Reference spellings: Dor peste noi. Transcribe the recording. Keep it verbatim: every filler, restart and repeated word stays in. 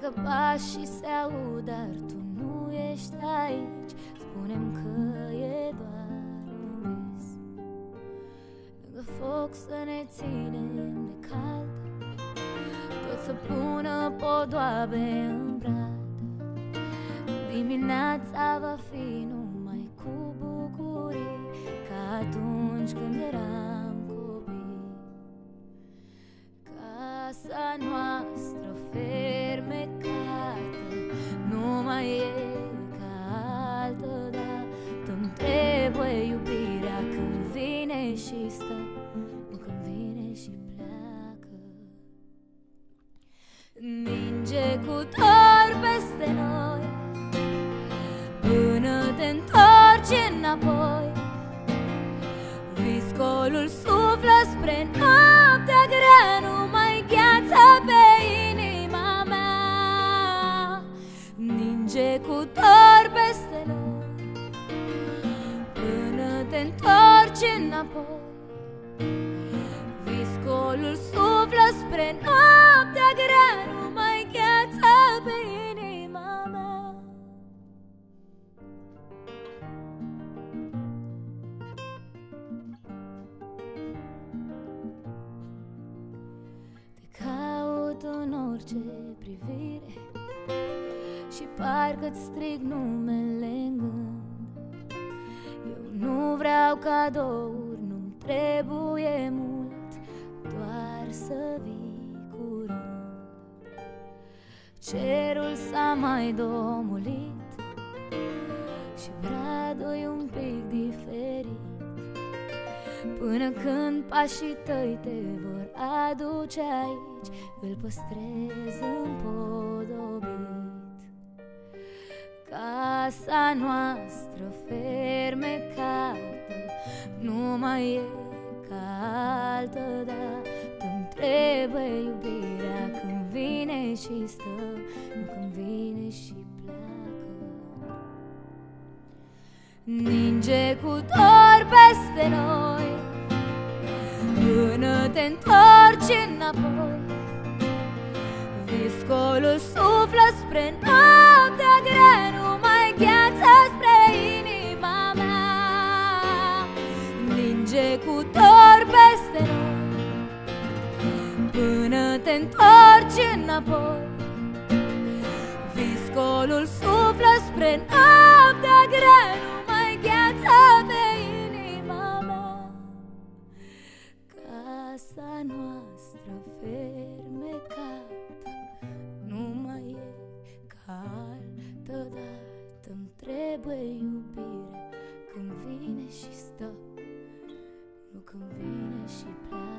facă pași și se aud, dar tu nu ești aici. Spune-mi că e doar un vis. Lângă foc să ne ținem de cald, tot să pună podoabe în brad. Dimineața va fi numai cu bucurii, ca atunci când eram copii. Casa noastră fermecată nu mai e ca altădată. Îmi trebuie iubirea când vine și stă, nu când vine și pleacă. Ninge cu dor peste noi până te-ntorci înapoi. Viscolul suflă spre noaptea grea, nu mai gheață pe inima mea. Ninge cu dor peste noi până te-ntorci înapoi. Viscolul suflă spre noaptea grea, nu mai gheață pe inima mea. Te caut în orice privire și parcă-ți strig numele în gând. Eu nu vreau cadouri, nu-mi trebuie mult, doar să vii curând. Cerul s-a mai domolit și bradul-i un pic diferit, până când pașii tăi te vor aduce aici, îl păstrez împodobit. Casa noastră fermecată nu mai e ca altădată. Îmi trebuie iubirea când vine și stă, nu când vine și pleacă. Ninge cu dor peste noi până te-ntorci înapoi. Viscolul suflă spre noaptea grea, nu mai gheață spre inima mea. Ninge cu dor peste noi până te-ntorci înapoi. Viscolul suflă spre noaptea grea, nu mai gheață pe inima mea. Casa noastră fermecată nu mai e ca altădată. Îmi trebuie iubire când vine și stă, nu când vine și pleacă.